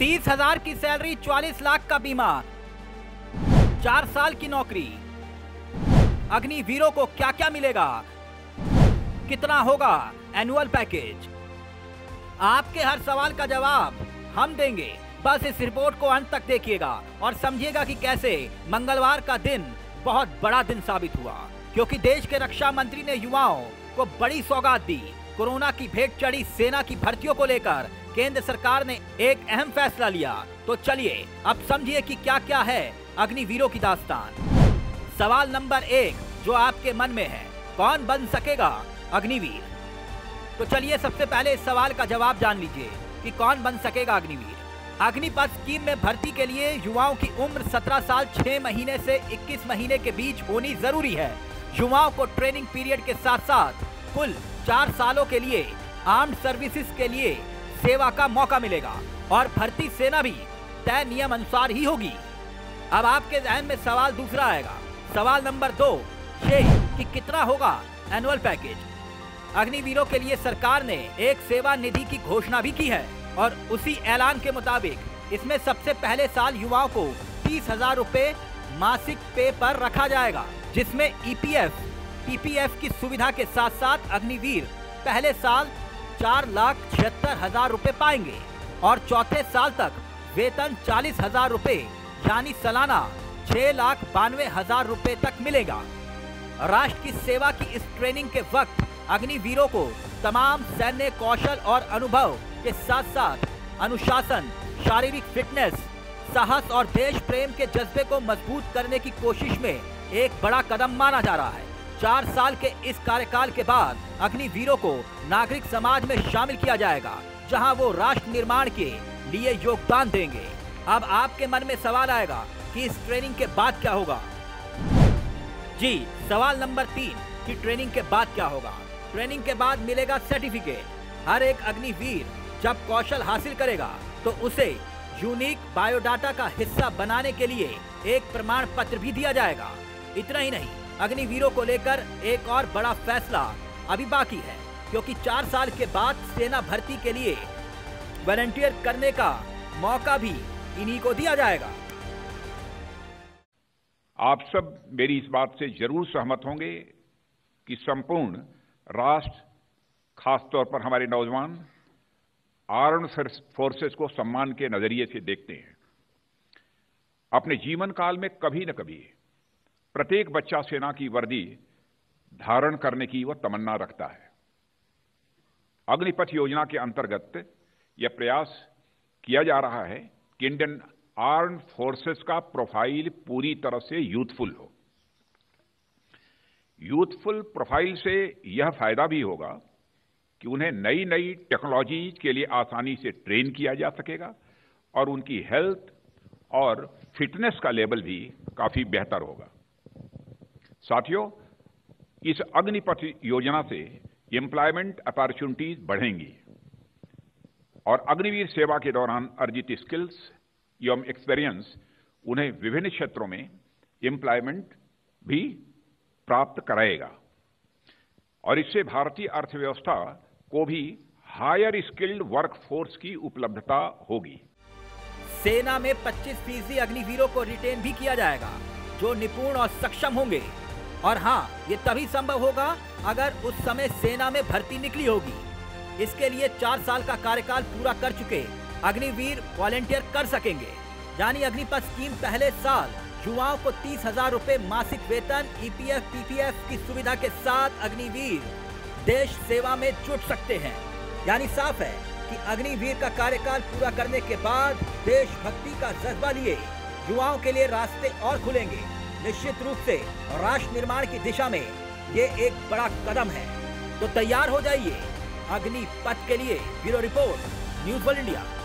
30,000 की सैलरी, 40 लाख का बीमा, 4 साल की नौकरी। अग्निवीरों को क्या क्या मिलेगा, कितना होगा एनुअल पैकेज, आपके हर सवाल का जवाब हम देंगे। बस इस रिपोर्ट को अंत तक देखिएगा और समझिएगा कि कैसे मंगलवार का दिन बहुत बड़ा दिन साबित हुआ, क्योंकि देश के रक्षा मंत्री ने युवाओं को बड़ी सौगात दी। कोरोना की भेंट चढ़ी सेना की भर्तियों को लेकर केंद्र सरकार ने एक अहम फैसला लिया। तो चलिए अब समझिए कि क्या क्या है अग्निवीरों की दास्तान। सवाल नंबर 1 जो आपके मन में है, कौन बन सकेगा अग्निवीर? तो चलिए सबसे पहले इस सवाल का जवाब जान लीजिए कि कौन बन सकेगा अग्निवीर। अग्निपथ स्कीम में भर्ती के लिए युवाओं की उम्र 17 साल 6 महीने से 21 महीने के बीच होनी जरूरी है। युवाओं को ट्रेनिंग पीरियड के साथ साथ कुल 4 सालों के लिए आर्म्ड सर्विसेज के लिए सेवा का मौका मिलेगा और भर्ती सेना भी तय नियम अनुसार ही होगी। अब आपके जहन में सवाल दूसरा आएगा, सवाल नंबर 2 ये कि कितना होगा एनुअल पैकेज। अग्निवीरों के लिए सरकार ने एक सेवा निधि की घोषणा भी की है और उसी ऐलान के मुताबिक इसमें सबसे पहले साल युवाओं को 30,000 रुपए मासिक पे पर रखा जाएगा, जिसमें ईपीएफ टीपीएफ की सुविधा के साथ साथ अग्निवीर पहले साल 4,76,000 रुपए पाएंगे और चौथे साल तक वेतन 40,000 रुपए यानी सालाना 6,92,000 रुपए तक मिलेगा। राष्ट्र की सेवा की इस ट्रेनिंग के वक्त अग्निवीरों को तमाम सैन्य कौशल और अनुभव के साथ साथ अनुशासन, शारीरिक फिटनेस, साहस और देश प्रेम के जज्बे को मजबूत करने की कोशिश में एक बड़ा कदम माना जा रहा है। 4 साल के इस कार्यकाल के बाद अग्निवीरों को नागरिक समाज में शामिल किया जाएगा, जहां वो राष्ट्र निर्माण के लिए योगदान देंगे। अब आपके मन में सवाल आएगा कि इस ट्रेनिंग के बाद क्या होगा। जी, सवाल नंबर 3 की ट्रेनिंग के बाद क्या होगा। ट्रेनिंग के बाद मिलेगा सर्टिफिकेट। हर एक अग्निवीर जब कौशल हासिल करेगा तो उसे यूनिक बायोडाटा का हिस्सा बनाने के लिए एक प्रमाण पत्र भी दिया जाएगा। इतना ही नहीं, अग्निवीरों को लेकर एक और बड़ा फैसला अभी बाकी है, क्योंकि 4 साल के बाद सेना भर्ती के लिए वॉलंटियर करने का मौका भी इन्हीं को दिया जाएगा। आप सब मेरी इस बात से जरूर सहमत होंगे कि संपूर्ण राष्ट्र, खासतौर पर हमारे नौजवान, आर्म्ड फोर्सेस को सम्मान के नजरिए से देखते हैं। अपने जीवन काल में कभी न कभी प्रत्येक बच्चा सेना की वर्दी धारण करने की वह तमन्ना रखता है। अग्निपथ योजना के अंतर्गत यह प्रयास किया जा रहा है कि इंडियन आर्म्ड फोर्सेस का प्रोफाइल पूरी तरह से यूथफुल हो। यूथफुल प्रोफाइल से यह फायदा भी होगा कि उन्हें नई नई टेक्नोलॉजी के लिए आसानी से ट्रेन किया जा सकेगा और उनकी हेल्थ और फिटनेस का लेवल भी काफी बेहतर होगा। साथियों, इस अग्निपथ योजना से एम्प्लॉयमेंट अपॉर्चुनिटीज बढ़ेंगी और अग्निवीर सेवा के दौरान अर्जित स्किल्स एवं एक्सपीरियंस उन्हें विभिन्न क्षेत्रों में एम्प्लॉयमेंट भी प्राप्त कराएगा और इससे भारतीय अर्थव्यवस्था को भी हायर स्किल्ड वर्कफोर्स की उपलब्धता होगी। सेना में 25% अग्निवीरों को रिटेन भी किया जाएगा, जो निपुण और सक्षम होंगे। और हाँ, ये तभी संभव होगा अगर उस समय सेना में भर्ती निकली होगी। इसके लिए 4 साल का कार्यकाल पूरा कर चुके अग्निवीर वॉलंटियर कर सकेंगे। यानी अग्निपथ स्कीम पहले साल युवाओं को 30,000 रुपए मासिक वेतन, ईपीएफ टीपीएफ की सुविधा के साथ अग्निवीर देश सेवा में जुट सकते हैं। यानी साफ है कि अग्निवीर का कार्यकाल पूरा करने के बाद देशभक्ति का जज्बा लिए युवाओं के लिए रास्ते और खुलेंगे। निश्चित रूप से राष्ट्र निर्माण की दिशा में ये एक बड़ा कदम है। तो तैयार हो जाइए अग्निपथ के लिए। Bureau report, news world India.